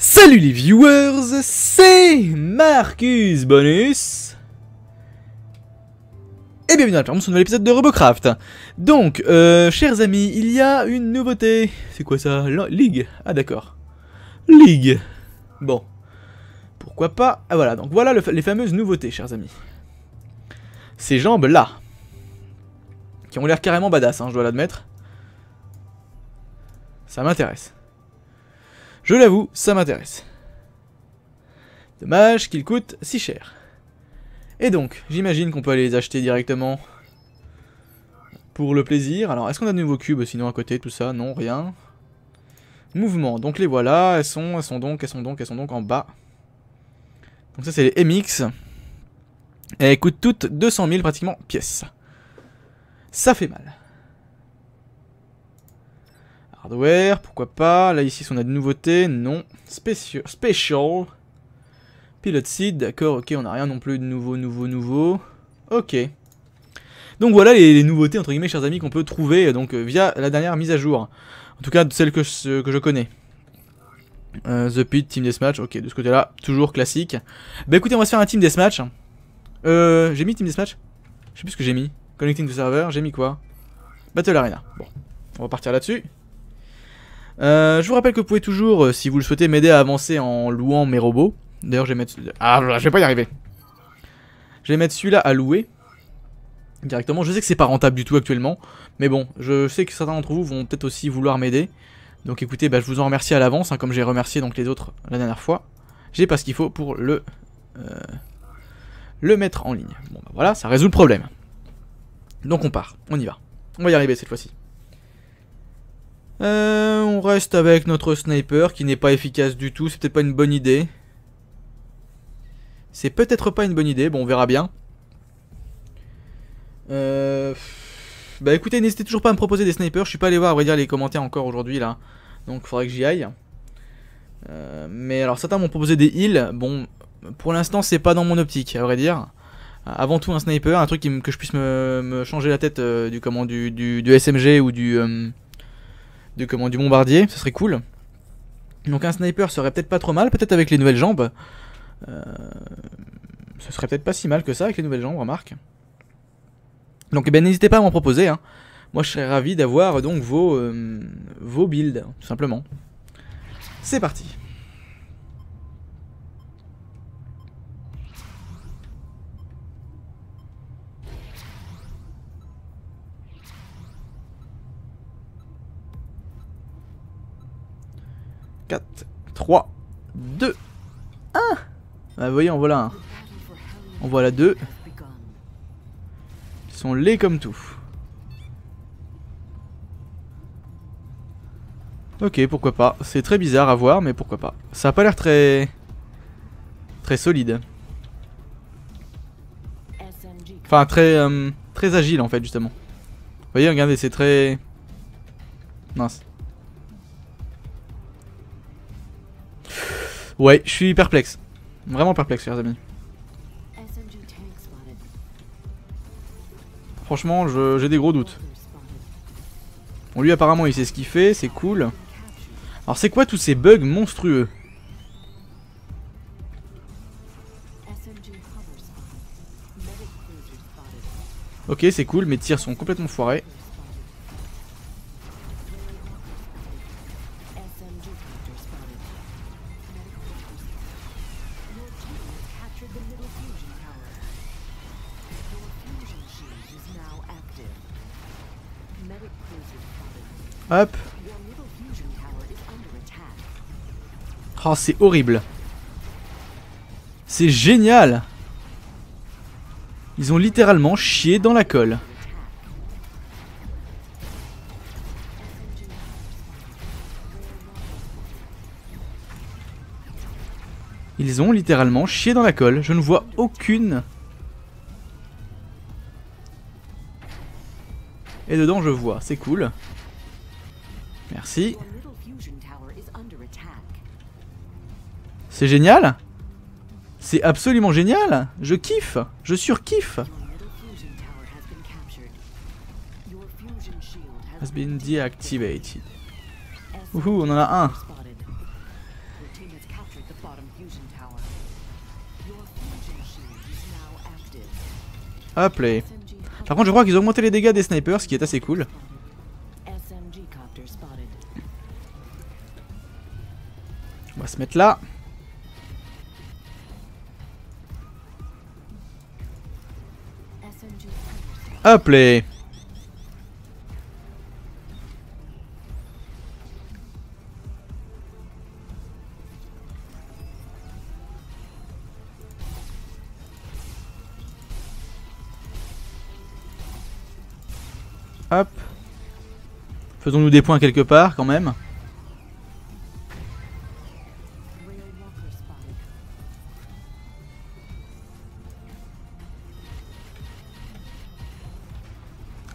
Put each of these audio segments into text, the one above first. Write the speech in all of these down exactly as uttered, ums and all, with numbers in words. Salut les viewers, c'est Marcus Bonus et bienvenue dans le nouvel épisode de Robocraft. Donc, euh, chers amis, il y a une nouveauté. C'est quoi ça? Ligue. Ah d'accord. Ligue. Bon. Pourquoi pas? Ah voilà, donc voilà le, les fameuses nouveautés, chers amis. Ces jambes-là. Qui ont l'air carrément badass, hein, je dois l'admettre. Ça m'intéresse. Je l'avoue, ça m'intéresse. Dommage qu'ils coûtent si cher. Et donc, j'imagine qu'on peut aller les acheter directement pour le plaisir. Alors, est-ce qu'on a de nouveaux cubes sinon à côté, tout ça? Non, rien. Mouvement, donc les voilà. Elles sont, elles sont donc, elles sont donc, elles sont donc en bas. Donc ça, c'est les M X. Et elles coûtent toutes deux cent mille pratiquement pièces. Ça fait mal. Hardware, pourquoi pas. Là, ici, si on a de nouveautés, non. Spécial. Special. Pilot Seed, d'accord, ok, on n'a rien non plus de nouveau, nouveau, nouveau. Ok. Donc voilà les, les nouveautés, entre guillemets, chers amis, qu'on peut trouver donc via la dernière mise à jour. En tout cas, celle que je, que je connais. Euh, The Pit, Team Desmatch, ok, de ce côté-là, toujours classique. Bah écoutez, on va se faire un Team Desmatch. Euh, j'ai mis Team Desmatch? Je sais plus ce que j'ai mis. Connecting to server, j'ai mis quoi? Battle Arena. Bon, on va partir là-dessus. Euh, je vous rappelle que vous pouvez toujours, euh, si vous le souhaitez, m'aider à avancer en louant mes robots. D'ailleurs, je vais mettre... Ah, je vais pas y arriver. Je vais mettre celui-là à louer. Directement, je sais que c'est pas rentable du tout actuellement. Mais bon, je sais que certains d'entre vous vont peut-être aussi vouloir m'aider. Donc écoutez, bah, je vous en remercie à l'avance, hein, comme j'ai remercié donc les autres la dernière fois. J'ai pas ce qu'il faut pour le... Euh, le mettre en ligne. Bon bah voilà, ça résout le problème. Donc on part, on y va. On va y arriver cette fois-ci. Euh, on reste avec notre sniper qui n'est pas efficace du tout, c'est peut-être pas une bonne idée. C'est peut-être pas une bonne idée, bon on verra bien. Euh... Bah écoutez, n'hésitez toujours pas à me proposer des snipers, je suis pas allé voir à vrai dire les commentaires encore aujourd'hui là. Donc faudrait que j'y aille. Euh, mais alors certains m'ont proposé des heals, bon pour l'instant c'est pas dans mon optique à vrai dire. Avant tout un sniper, un truc qui que je puisse me, me changer la tête euh, du, comment, du, du, du S M G ou du... Euh, Du, comment, du bombardier, ce serait cool. Donc un sniper serait peut-être pas trop mal, peut-être avec les nouvelles jambes. Euh, ce serait peut-être pas si mal que ça avec les nouvelles jambes, remarque. Donc eh ben, n'hésitez pas à m'en proposer. Hein. Moi je serais ravi d'avoir donc vos, euh, vos builds, tout simplement. C'est parti. quatre, trois, deux, un. Bah voyez, en voilà un. En voilà deux. Ils sont laids comme tout. Ok, pourquoi pas. C'est très bizarre à voir, mais pourquoi pas. Ça a pas l'air très... Très solide. Enfin, très... Euh, très agile, en fait, justement. Vous voyez, regardez, c'est très... Mince. Ouais, je suis perplexe. Vraiment perplexe, chers amis. Franchement, j'ai des gros doutes. Bon, lui, apparemment, il sait ce qu'il fait, c'est cool. Alors, c'est quoi tous ces bugs monstrueux? Ok, c'est cool, mes tirs sont complètement foirés. Hop. Oh c'est horrible. C'est génial. Ils ont littéralement chié dans la colle. Ils ont littéralement chié dans la colle. Je ne vois aucune. Et dedans je vois, c'est cool. Merci. C'est génial. C'est absolument génial. Je kiffe. Je surkiffe. Has been deactivated. Ouh, on en a un. Hop là. Par contre je crois qu'ils ont augmenté les dégâts des snipers, ce qui est assez cool. On va se mettre là. Hop là. Hop. Faisons-nous des points quelque part quand même.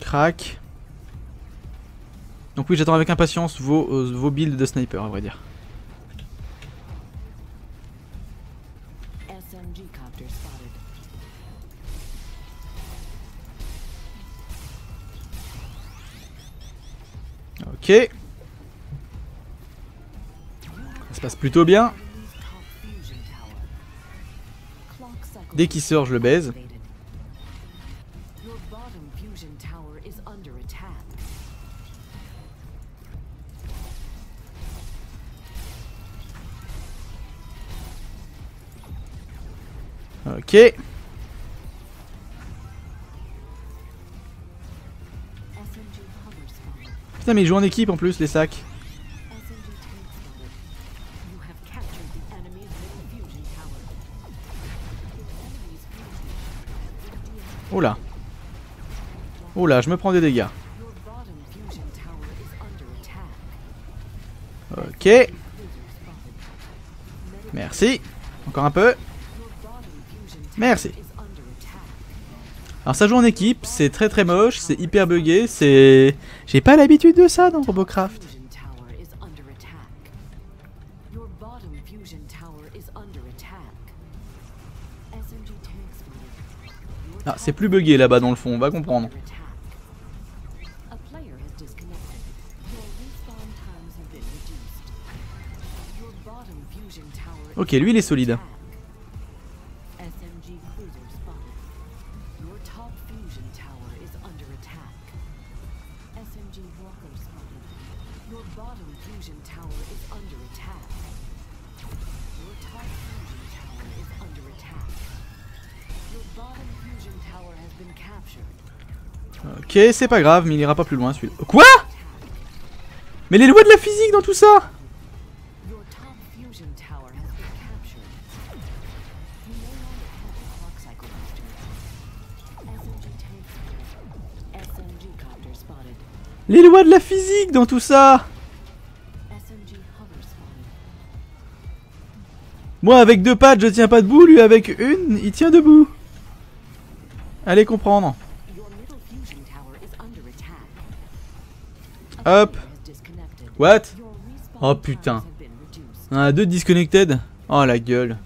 Crac. Donc oui, j'attends avec impatience vos, euh, vos builds de sniper à vrai dire. Ok. Ça se passe plutôt bien. Dès qu'il sort, je le baise. Ok. Putain mais ils jouent en équipe en plus les sacs. Oh là. Oh là, je me prends des dégâts. Ok. Merci. Encore un peu. Merci. Alors ça joue en équipe, c'est très très moche, c'est hyper buggé, c'est... J'ai pas l'habitude de ça dans Robocraft. Ah, c'est plus buggé là-bas dans le fond, on va comprendre. Ok, lui il est solide. Ok, c'est pas grave, mais il ira pas plus loin celui-là. Quoi? Mais les lois de la physique dans tout ça! Les lois de la physique dans tout ça! Moi avec deux pattes je tiens pas debout, lui avec une il tient debout. Allez comprendre. Hop. What? Oh putain. On a deux disconnected. Oh la gueule.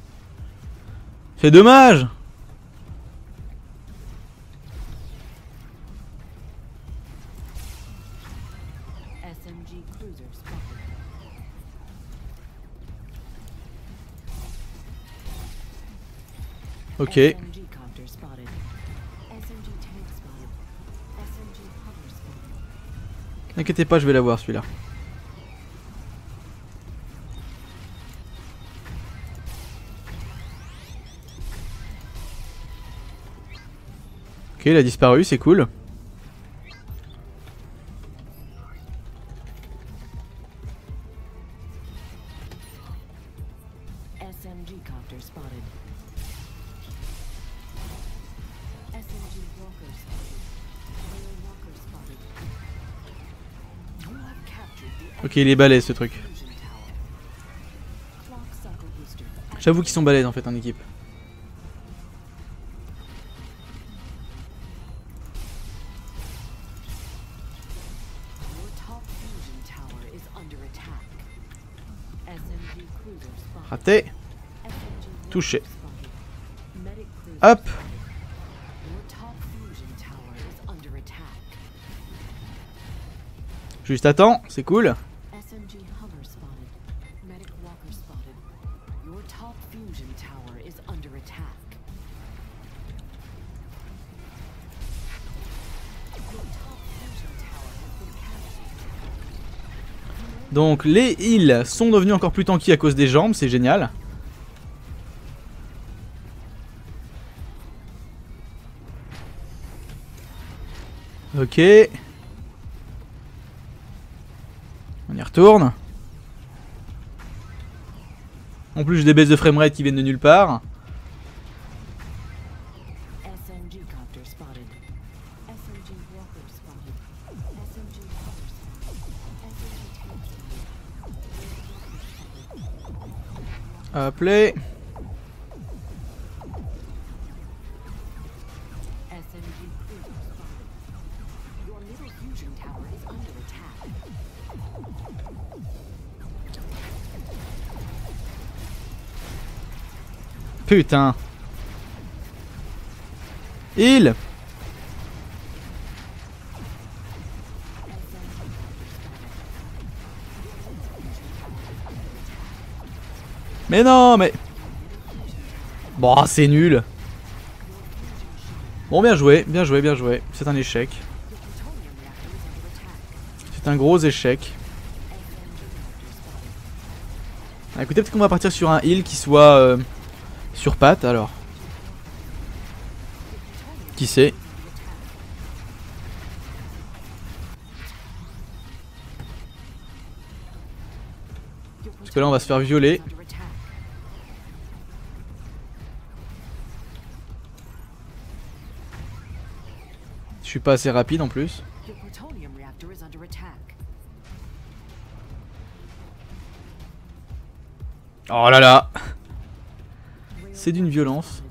C'est dommage. Ok. N'inquiétez pas, je vais l'avoir celui-là. Ok, il a disparu, c'est cool. Ok, il est balèze ce truc. J'avoue qu'ils sont balèzes en fait en équipe. Raté. Touché. Hop. Juste attends, c'est cool. Donc les heals sont devenus encore plus tanky à cause des jambes, c'est génial. Ok. On y retourne. En plus j'ai des baisses de framerate qui viennent de nulle part. Appelé. Putain. Il. Mais non, mais... Bon, c'est nul. Bon, bien joué, bien joué, bien joué. C'est un échec. C'est un gros échec. Ah, écoutez, peut-être qu'on va partir sur un heal qui soit euh, sur pattes, alors. Qui sait? Parce que là, on va se faire violer. Je suis pas assez rapide en plus. Oh là là. C'est d'une violence.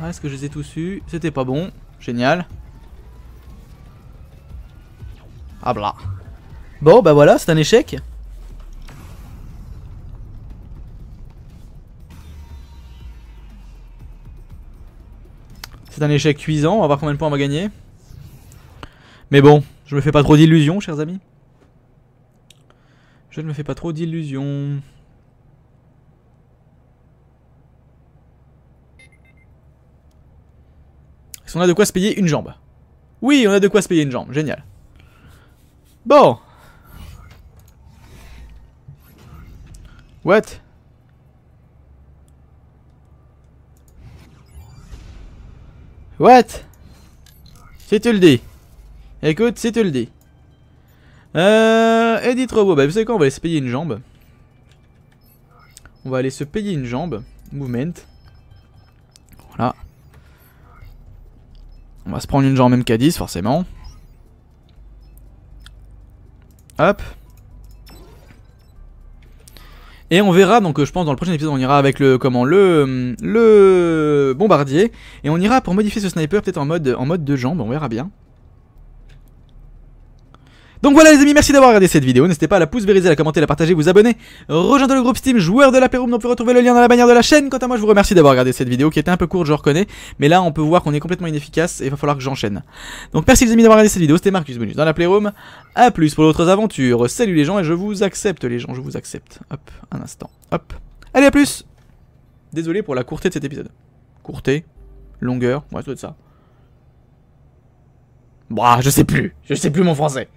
Ah, est-ce que je les ai tous eus? C'était pas bon. Génial. Ah bla. Bon bah voilà, c'est un échec. C'est un échec cuisant, on va voir combien de points on va gagner. Mais bon, je me fais pas trop d'illusions, chers amis. Je ne me fais pas trop d'illusions. Est-ce qu'on a de quoi se payer une jambe? Oui, on a de quoi se payer une jambe, génial. Bon. What? What? Si tu le dis. Écoute, si tu le dis. Euh... Edit Robot. Bah vous savez quoi? On va aller se payer une jambe. On va aller se payer une jambe. Movement. Voilà. On va se prendre une jambe M K dix forcément. Hop. Et on verra, donc je pense dans le prochain épisode on ira avec le comment le le bombardier et on ira pour modifier ce sniper peut-être en mode en mode de jambes, on verra bien. Donc voilà les amis, merci d'avoir regardé cette vidéo, n'hésitez pas à la pouce vériser, à la commenter, à la partager, vous abonner, rejoindre le groupe Steam joueur de la Playroom dont vous pouvez retrouver le lien dans la bannière de la chaîne. Quant à moi je vous remercie d'avoir regardé cette vidéo qui était un peu courte je reconnais, mais là on peut voir qu'on est complètement inefficace et il va falloir que j'enchaîne. Donc merci les amis d'avoir regardé cette vidéo, c'était Marcus Bonus dans la Playroom, à plus pour d'autres aventures, salut les gens et je vous accepte les gens, je vous accepte, hop, un instant, hop, allez à plus. Désolé pour la courté de cet épisode, courté, longueur, ouais ça doit être ça. Bah je sais plus, je sais plus mon français.